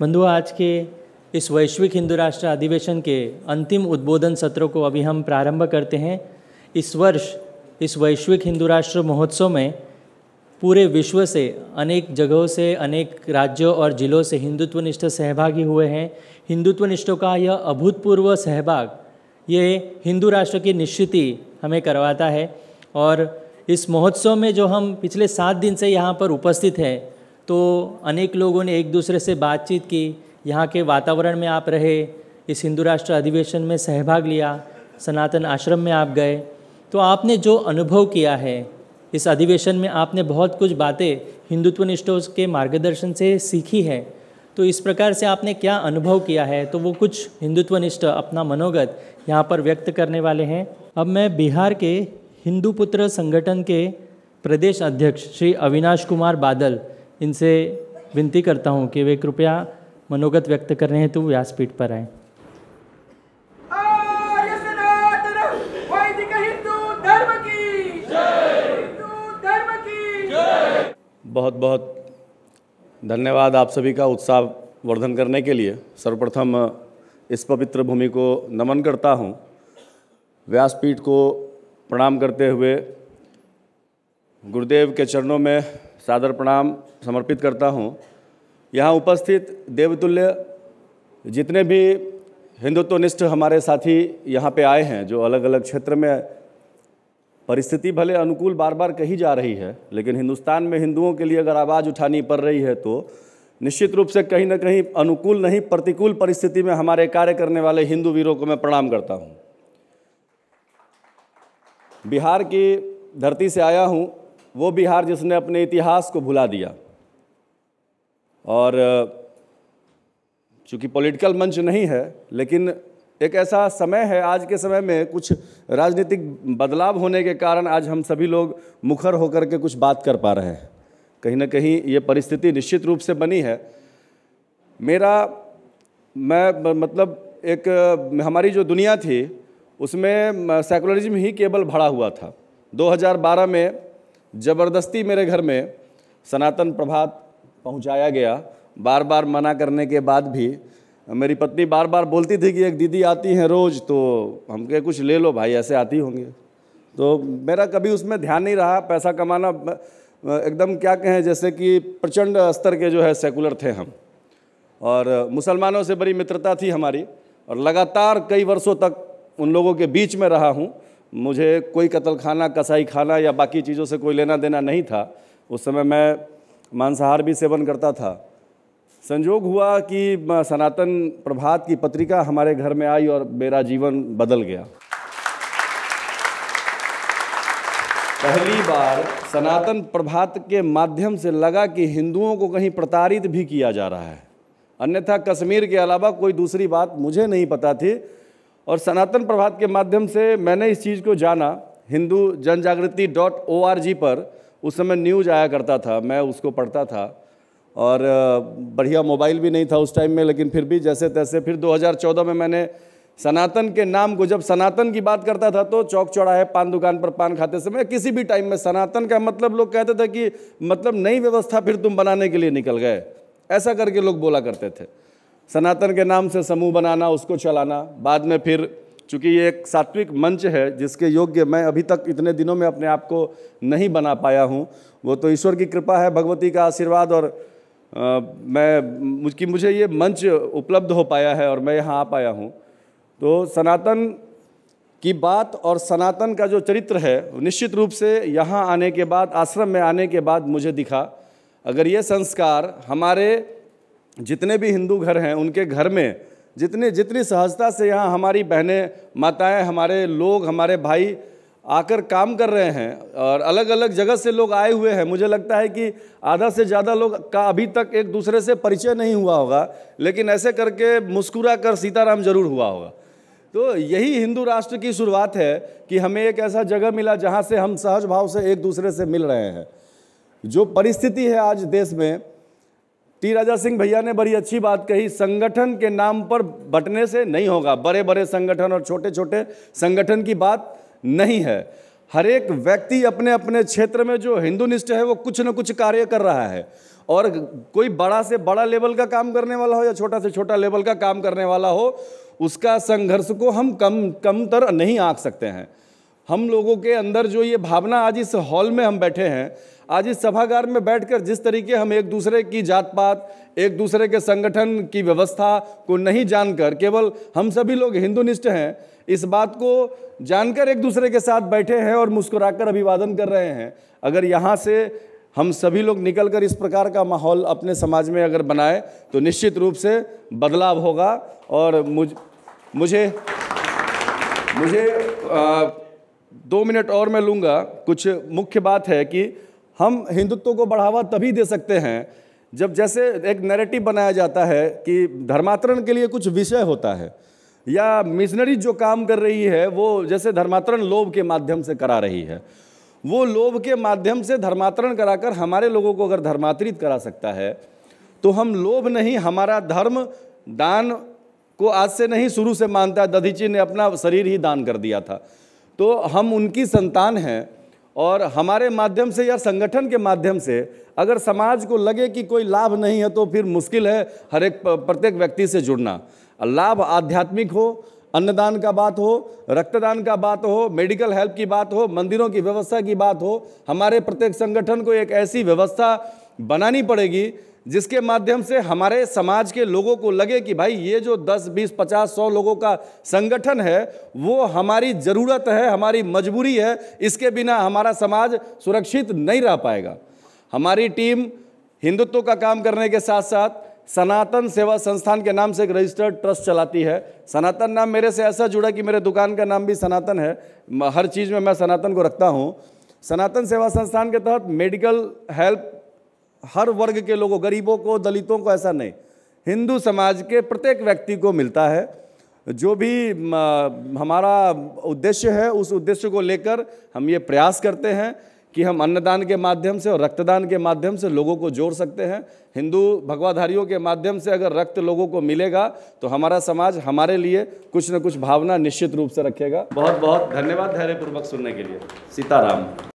बंधुओं, आज के इस वैश्विक हिंदू राष्ट्र अधिवेशन के अंतिम उद्बोधन सत्रों को अभी हम प्रारंभ करते हैं। इस वर्ष इस वैश्विक हिंदू राष्ट्र महोत्सव में पूरे विश्व से, अनेक जगहों से, अनेक राज्यों और जिलों से हिंदुत्वनिष्ठ सहभागी हुए हैं। हिंदुत्वनिष्ठों का यह अभूतपूर्व सहभाग ये हिंदू राष्ट्र की निश्चिति हमें करवाता है। और इस महोत्सव में जो हम पिछले 7 दिन से यहाँ पर उपस्थित हैं, तो अनेक लोगों ने एक दूसरे से बातचीत की। यहाँ के वातावरण में आप रहे, इस हिंदू राष्ट्र अधिवेशन में सहभाग लिया, सनातन आश्रम में आप गए, तो आपने जो अनुभव किया है इस अधिवेशन में, आपने बहुत कुछ बातें हिंदुत्वनिष्ठों के मार्गदर्शन से सीखी है। तो इस प्रकार से आपने क्या अनुभव किया है, तो वो कुछ हिंदुत्वनिष्ठ अपना मनोगत यहाँ पर व्यक्त करने वाले हैं। अब मैं बिहार के हिंदू पुत्र संगठन के प्रदेश अध्यक्ष श्री अविनाश कुमार बादल, इनसे विनती करता हूं कि वे कृपया मनोगत व्यक्त करने हेतु व्यासपीठ पर आएं। बहुत बहुत धन्यवाद आप सभी का उत्साह वर्धन करने के लिए। सर्वप्रथम इस पवित्र भूमि को नमन करता हूं, व्यासपीठ को प्रणाम करते हुए गुरुदेव के चरणों में सादर प्रणाम समर्पित करता हूं। यहाँ उपस्थित देवतुल्य जितने भी हिंदुत्वनिष्ठ हमारे साथी यहाँ पे आए हैं, जो अलग अलग क्षेत्र में, परिस्थिति भले अनुकूल बार बार कही जा रही है, लेकिन हिंदुस्तान में हिंदुओं के लिए अगर आवाज़ उठानी पड़ रही है तो निश्चित रूप से कहीं ना कहीं अनुकूल नहीं, प्रतिकूल परिस्थिति में हमारे कार्य करने वाले हिंदू वीरों को मैं प्रणाम करता हूँ। बिहार की धरती से आया हूँ, वो बिहार जिसने अपने इतिहास को भुला दिया। और चूँकि पॉलिटिकल मंच नहीं है, लेकिन एक ऐसा समय है, आज के समय में कुछ राजनीतिक बदलाव होने के कारण आज हम सभी लोग मुखर होकर के कुछ बात कर पा रहे हैं। कहीं ना कहीं ये परिस्थिति निश्चित रूप से बनी है। हमारी जो दुनिया थी उसमें सेकुलरिज्म ही केवल भरा हुआ था। 2012 में ज़बरदस्ती मेरे घर में सनातन प्रभात पहुंचाया गया। बार बार मना करने के बाद भी मेरी पत्नी बार बार बोलती थी कि एक दीदी आती हैं रोज़, तो हम कहे कुछ ले लो भाई, ऐसे आती होंगे। तो मेरा कभी उसमें ध्यान नहीं रहा। पैसा कमाना एकदम, क्या कहें, जैसे कि प्रचंड स्तर के जो है सेकुलर थे हम, और मुसलमानों से बड़ी मित्रता थी हमारी। और लगातार कई वर्षों तक उन लोगों के बीच में रहा हूँ। मुझे कोई कत्लखाना, कसाई खाना या बाकी चीज़ों से कोई लेना देना नहीं था। उस समय मैं मांसाहार भी सेवन करता था। संजोग हुआ कि सनातन प्रभात की पत्रिका हमारे घर में आई और मेरा जीवन बदल गया। पहली बार सनातन प्रभात के माध्यम से लगा कि हिंदुओं को कहीं प्रताड़ित भी किया जा रहा है। अन्यथा कश्मीर के अलावा कोई दूसरी बात मुझे नहीं पता थी। और सनातन प्रभात के माध्यम से मैंने इस चीज़ को जाना। हिंदू जन जागृति .org पर उस समय न्यूज़ आया करता था, मैं उसको पढ़ता था। और बढ़िया मोबाइल भी नहीं था उस टाइम में, लेकिन फिर भी जैसे तैसे फिर 2014 में मैंने सनातन के नाम को, जब सनातन की बात करता था तो चौक चौराहे, पान दुकान पर पान खाते समय, किसी भी टाइम में सनातन का मतलब लोग कहते थे कि मतलब नई व्यवस्था फिर तुम बनाने के लिए निकल गए, ऐसा करके लोग बोला करते थे। सनातन के नाम से समूह बनाना, उसको चलाना। बाद में फिर चूँकि ये एक सात्विक मंच है जिसके योग्य मैं अभी तक इतने दिनों में अपने आप को नहीं बना पाया हूँ, वो तो ईश्वर की कृपा है, भगवती का आशीर्वाद। और मुझे ये मंच उपलब्ध हो पाया है और मैं यहाँ आ पाया हूँ। तो सनातन की बात और सनातन का जो चरित्र है, निश्चित रूप से यहाँ आने के बाद, आश्रम में आने के बाद मुझे दिखा, अगर ये संस्कार हमारे जितने भी हिंदू घर हैं उनके घर में जितनी सहजता से यहाँ हमारी बहनें, माताएं, हमारे लोग, हमारे भाई आकर काम कर रहे हैं, और अलग अलग जगह से लोग आए हुए हैं। मुझे लगता है कि आधा से ज़्यादा लोग का अभी तक एक दूसरे से परिचय नहीं हुआ होगा, लेकिन ऐसे करके मुस्कुरा कर सीताराम जरूर हुआ होगा। तो यही हिंदू राष्ट्र की शुरुआत है कि हमें एक ऐसा जगह मिला जहाँ से हम सहज भाव से एक दूसरे से मिल रहे हैं। जो परिस्थिति है आज देश में, राजा सिंह भैया ने बड़ी अच्छी बात कही, संगठन के नाम पर बंटने से नहीं होगा। बड़े बड़े संगठन और छोटे छोटे संगठन की बात नहीं है। हर एक व्यक्ति अपने अपने क्षेत्र में जो हिंदुनिष्ठ है वो कुछ न कुछ कार्य कर रहा है। और कोई बड़ा से बड़ा लेवल का काम करने वाला हो या छोटा से छोटा लेवल का काम करने वाला हो, उसका संघर्ष को हम कमतर नहीं आंक सकते हैं। हम लोगों के अंदर जो ये भावना, आज इस हॉल में हम बैठे हैं, आज इस सभागार में बैठकर जिस तरीके हम एक दूसरे की जात पात, एक दूसरे के संगठन की व्यवस्था को नहीं जानकर, केवल हम सभी लोग हिंदुनिष्ठ हैं इस बात को जानकर एक दूसरे के साथ बैठे हैं और मुस्कुराकर अभिवादन कर रहे हैं। अगर यहाँ से हम सभी लोग निकलकर इस प्रकार का माहौल अपने समाज में अगर बनाए तो निश्चित रूप से बदलाव होगा। और मुझे 2 मिनट और मैं लूँगा। कुछ मुख्य बात है कि हम हिंदुत्व को बढ़ावा तभी दे सकते हैं जब, जैसे एक नैरेटिव बनाया जाता है कि धर्मांतरण के लिए कुछ विषय होता है या मिशनरी जो काम कर रही है वो, जैसे धर्मांतरण लोभ के माध्यम से करा रही है, वो लोभ के माध्यम से धर्मांतरण कराकर हमारे लोगों को अगर धर्मांतरित करा सकता है तो हम लोभ नहीं, हमारा धर्म दान को आज से नहीं शुरू से मानता है। दधीची ने अपना शरीर ही दान कर दिया था, तो हम उनकी संतान हैं और हमारे माध्यम से या संगठन के माध्यम से अगर समाज को लगे कि कोई लाभ नहीं है तो फिर मुश्किल है हर एक प्रत्येक व्यक्ति से जुड़ना। लाभ आध्यात्मिक हो, अन्नदान का बात हो, रक्तदान का बात हो, मेडिकल हेल्प की बात हो, मंदिरों की व्यवस्था की बात हो, हमारे प्रत्येक संगठन को एक ऐसी व्यवस्था बनानी पड़ेगी जिसके माध्यम से हमारे समाज के लोगों को लगे कि भाई ये जो 10, 20, 50, 100 लोगों का संगठन है वो हमारी ज़रूरत है, हमारी मजबूरी है, इसके बिना हमारा समाज सुरक्षित नहीं रह पाएगा। हमारी टीम हिंदुत्व का काम करने के साथ साथ सनातन सेवा संस्थान के नाम से एक रजिस्टर्ड ट्रस्ट चलाती है। सनातन नाम मेरे से ऐसा जुड़ा कि मेरे दुकान का नाम भी सनातन है, हर चीज़ में मैं सनातन को रखता हूँ। सनातन सेवा संस्थान के तहत मेडिकल हेल्प हर वर्ग के लोगों, गरीबों को, दलितों को, ऐसा नहीं, हिंदू समाज के प्रत्येक व्यक्ति को मिलता है। जो भी हमारा उद्देश्य है उस उद्देश्य को लेकर हम ये प्रयास करते हैं कि हम अन्नदान के माध्यम से और रक्तदान के माध्यम से लोगों को जोड़ सकते हैं। हिंदू भगवाधारियों के माध्यम से अगर रक्त लोगों को मिलेगा तो हमारा समाज हमारे लिए कुछ न कुछ भावना निश्चित रूप से रखेगा। बहुत बहुत धन्यवाद धैर्यपूर्वक सुनने के लिए। सीताराम।